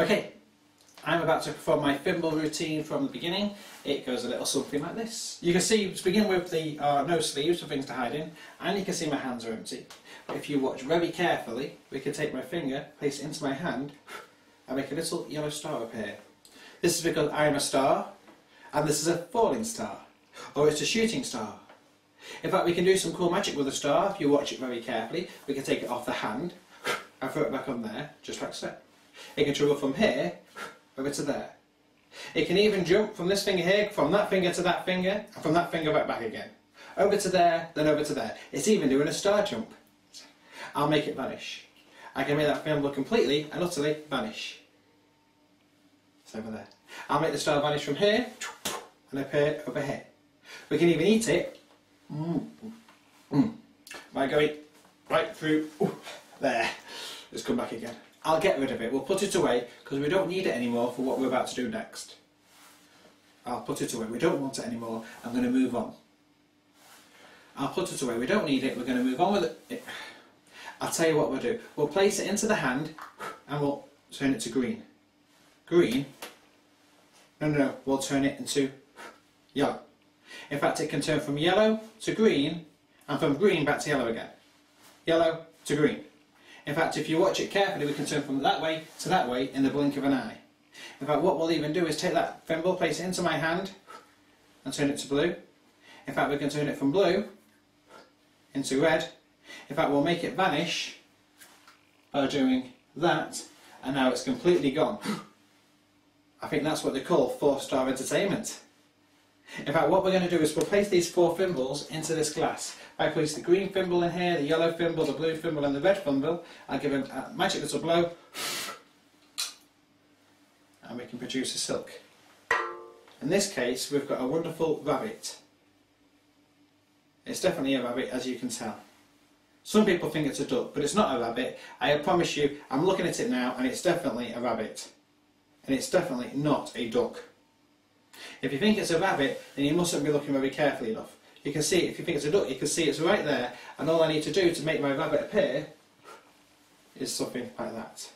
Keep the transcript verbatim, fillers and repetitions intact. Okay, I'm about to perform my thimble routine from the beginning. It goes a little something like this. You can see, to begin with, the uh, no sleeves for things to hide in, and you can see my hands are empty. But if you watch very carefully, we can take my finger, place it into my hand, and make a little yellow star appear. This is because I'm a star, and this is a falling star, or it's a shooting star. In fact, we can do some cool magic with a star. If you watch it very carefully, we can take it off the hand and throw it back on there, just like so. It can travel from here over to there. It can even jump from this finger here, from that finger to that finger, and from that finger back back again. Over to there, then over to there. It's even doing a star jump. I'll make it vanish. I can make that thimble completely and utterly vanish. It's over there. I'll make the star vanish from here and appear over here. We can even eat it by going right through there. Let's come back again. I'll get rid of it. We'll put it away because we don't need it anymore for what we're about to do next. I'll put it away. We don't want it anymore. I'm going to move on. I'll put it away. We don't need it. We're going to move on with it. I'll tell you what we'll do. We'll place it into the hand and we'll turn it to green. Green? No, no, no. We'll turn it into yellow. In fact, it can turn from yellow to green and from green back to yellow again. Yellow to green. In fact, if you watch it carefully, we can turn from that way to that way in the blink of an eye. In fact, what we'll even do is take that thimble, place it into my hand, and turn it to blue. In fact, we can turn it from blue into red. In fact, we'll make it vanish by doing that, and now it's completely gone. I think that's what they call four-star entertainment. In fact, what we're going to do is we'll place these four thimbles into this glass. I place the green thimble in here, the yellow thimble, the blue thimble and the red thimble. I'll give it a magic little blow and we can produce a silk. In this case, we've got a wonderful rabbit. It's definitely a rabbit, as you can tell. Some people think it's a duck, but it's not a rabbit. I promise you, I'm looking at it now and it's definitely a rabbit. And it's definitely not a duck. If you think it's a rabbit, then you mustn't be looking very carefully enough. You can see, if you think it's a duck, you can see it's right there, and all I need to do to make my rabbit appear is something like that.